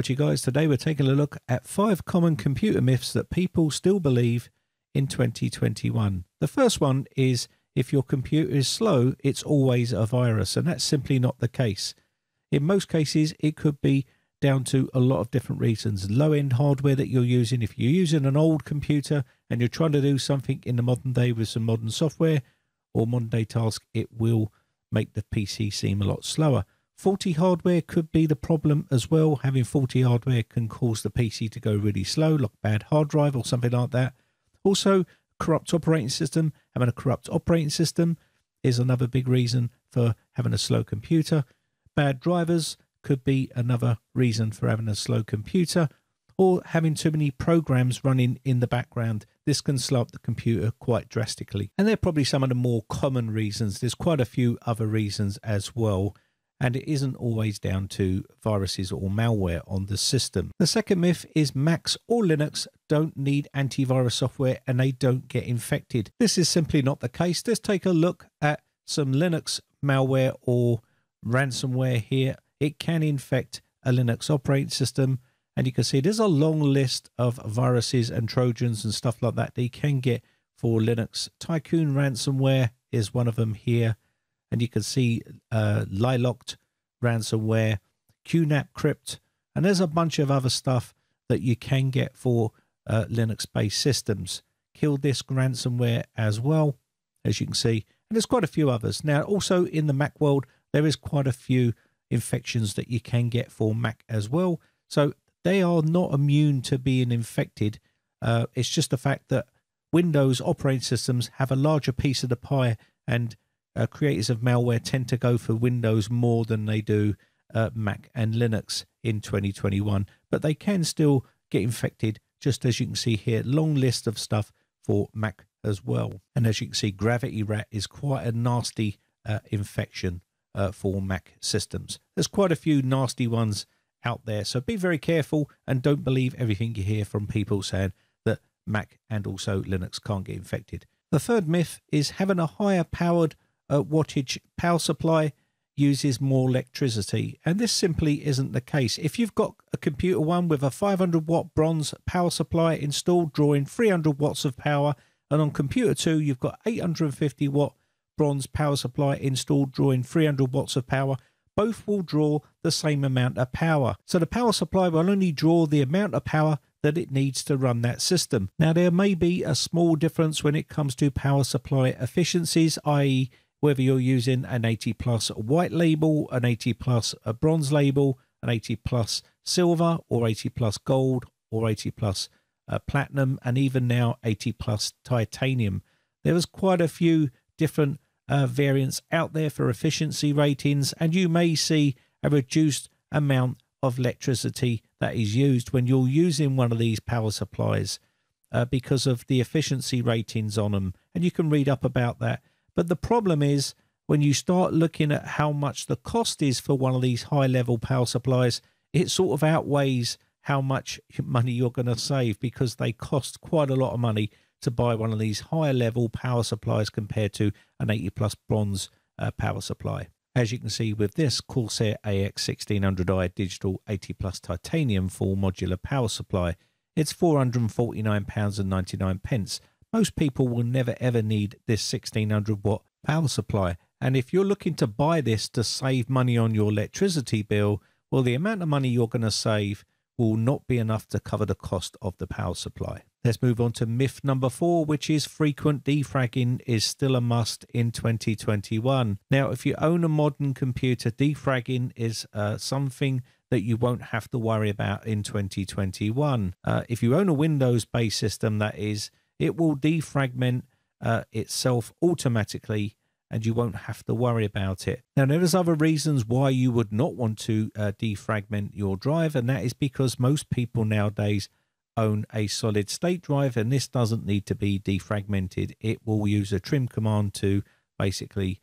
What you guys, today we're taking a look at 5 common computer myths that people still believe in 2021. The first one is if your computer is slow, it's always a virus, and that's simply not the case. In most cases, it could be down to a lot of different reasons. Low-end hardware that you're using. If you're using an old computer and you're trying to do something in the modern day with some modern software or modern day task, it will make the PC seem a lot slower. Faulty hardware could be the problem as well. Having faulty hardware can cause the PC to go really slow, like bad hard drive or something like that. Also, corrupt operating system. Having a corrupt operating system is another big reason for having a slow computer. Bad drivers could be another reason for having a slow computer, or having too many programs running in the background. This can slow up the computer quite drastically. And they're probably some of the more common reasons. There's quite a few other reasons as well. And it isn't always down to viruses or malware on the system. The second myth is Macs or Linux don't need antivirus software and they don't get infected. This is simply not the case. Let's take a look at some Linux malware or ransomware here. It can infect a Linux operating system. And you can see there's a long list of viruses and Trojans and stuff like that they can get for Linux. Tycoon ransomware is one of them here. And you can see Lilocked ransomware, QNAP Crypt, and there's a bunch of other stuff that you can get for Linux-based systems. Kildisk ransomware as well, as you can see. And there's quite a few others. Now, also in the Mac world, there is quite a few infections that you can get for Mac as well. So they are not immune to being infected. It's just the fact that Windows operating systems have a larger piece of the pie, and creators of malware tend to go for Windows more than they do Mac and Linux in 2021, but they can still get infected, just as you can see here. Long list of stuff for Mac as well. And as you can see, Gravity Rat is quite a nasty infection for Mac systems. There's quite a few nasty ones out there, so be very careful and don't believe everything you hear from people saying that Mac and also Linux can't get infected. The third myth is having a higher powered wattage power supply uses more electricity, and this simply isn't the case. If you've got a computer one with a 500 watt bronze power supply installed, drawing 300 watts of power, and on computer two you've got 850 watt bronze power supply installed, drawing 300 watts of power, both will draw the same amount of power. So the power supply will only draw the amount of power that it needs to run that system. Now, there may be a small difference when it comes to power supply efficiencies, i.e. whether you're using an 80 plus white label, an 80 plus bronze label, an 80 plus silver, or 80 plus gold, or 80 plus platinum, and even now 80 plus titanium. There was quite a few different variants out there for efficiency ratings, and you may see a reduced amount of electricity that is used when you're using one of these power supplies because of the efficiency ratings on them. And you can read up about that. But the problem is when you start looking at how much the cost is for one of these high level power supplies, it sort of outweighs how much money you're going to save, because they cost quite a lot of money to buy one of these higher level power supplies compared to an 80 plus bronze power supply. As you can see with this Corsair AX1600i digital 80 plus titanium full modular power supply, it's £449.99. Most people will never ever need this 1600 watt power supply. And if you're looking to buy this to save money on your electricity bill, well, the amount of money you're going to save will not be enough to cover the cost of the power supply. Let's move on to myth number 4, which is frequent defragging is still a must in 2021. Now, if you own a modern computer, defragging is something that you won't have to worry about in 2021. If you own a Windows-based system, that is, it will defragment itself automatically, and you won't have to worry about it. Now, there's other reasons why you would not want to defragment your drive, and that is because most people nowadays own a solid state drive, and this doesn't need to be defragmented. It will use a trim command to basically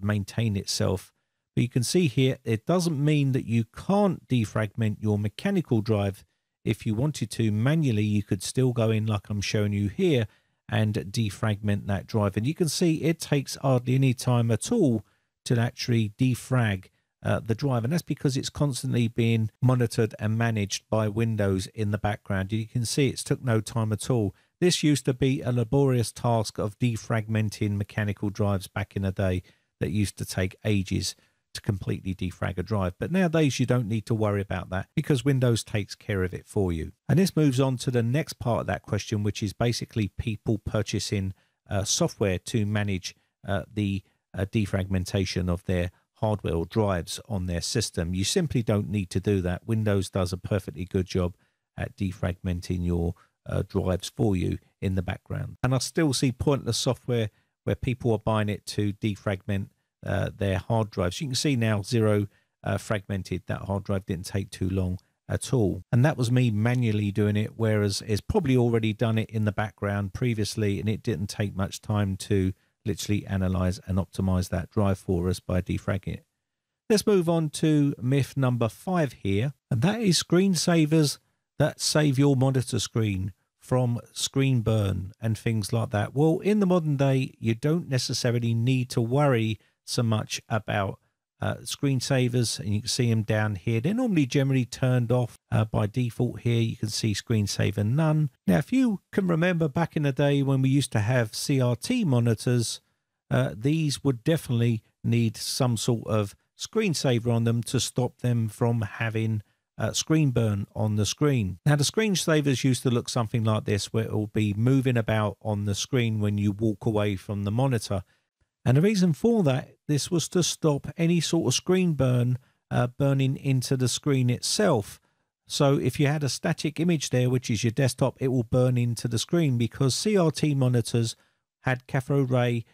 maintain itself. But you can see here, it doesn't mean that you can't defragment your mechanical drive. If you wanted to manually, you could still go in like I'm showing you here and defragment that drive. And you can see it takes hardly any time at all to actually defrag the drive, and that's because it's constantly being monitored and managed by Windows in the background. You can see it's took no time at all. This used to be a laborious task of defragmenting mechanical drives back in the day that used to take ages to completely defrag a drive. But nowadays you don't need to worry about that because Windows takes care of it for you. And this moves on to the next part of that question, which is basically people purchasing software to manage the defragmentation of their hardware or drives on their system. You simply don't need to do that. Windows does a perfectly good job at defragmenting your drives for you in the background. And I still see pointless software where people are buying it to defragment their hard drives. You can see now zero fragmented. That hard drive didn't take too long at all. And that was me manually doing it, whereas it's probably already done it in the background previously, and it didn't take much time to literally analyze and optimize that drive for us by defragging it. Let's move on to myth number 5 here, and that is screensavers that save your monitor screen from screen burn and things like that. Well, in the modern day, you don't necessarily need to worry so much about screensavers, and you can see them down here. They're normally generally turned off by default. Here you can see screensaver none. Now, if you can remember back in the day when we used to have CRT monitors, these would definitely need some sort of screensaver on them to stop them from having screen burn on the screen. Now, the screensavers used to look something like this, where it will be moving about on the screen when you walk away from the monitor. And the reason for that, this was to stop any sort of screen burn burning into the screen itself. So if you had a static image there, which is your desktop, it will burn into the screen because CRT monitors had cathode ray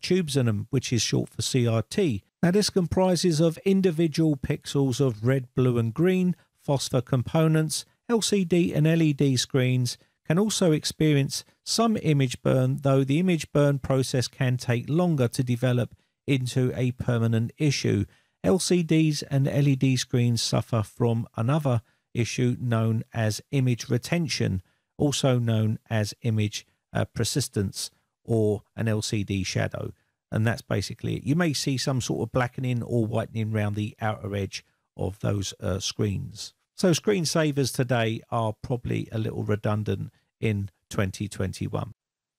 tubes in them, which is short for CRT. Now this comprises of individual pixels of red, blue and green, phosphor components, LCD and LED screens, can also experience some image burn, though the image burn process can take longer to develop into a permanent issue. LCDs and LED screens suffer from another issue known as image retention, also known as image persistence or an LCD shadow. And that's basically it. You may see some sort of blackening or whitening around the outer edge of those screens. So screensavers today are probably a little redundant in 2021.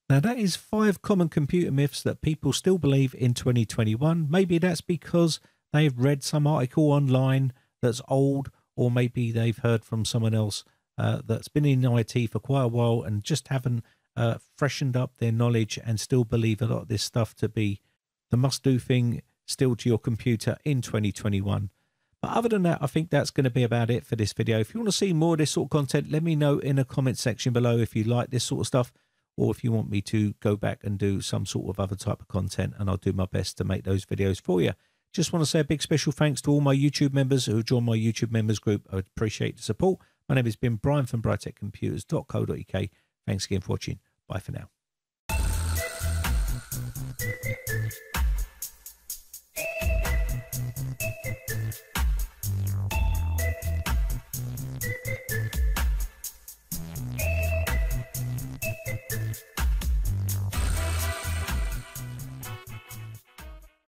Now that is 5 common computer myths that people still believe in 2021. Maybe that's because they've read some article online that's old, or maybe they've heard from someone else that's been in IT for quite a while and just haven't freshened up their knowledge and still believe a lot of this stuff to be the must-do thing still to your computer in 2021. But other than that, I think that's going to be about it for this video. If you want to see more of this sort of content, let me know in the comment section below if you like this sort of stuff, or if you want me to go back and do some sort of other type of content, and I'll do my best to make those videos for you. Just want to say a big special thanks to all my YouTube members who joined my YouTube members group. I appreciate the support. My name has been Brian from brightechcomputers.co.uk. Thanks again for watching. Bye for now.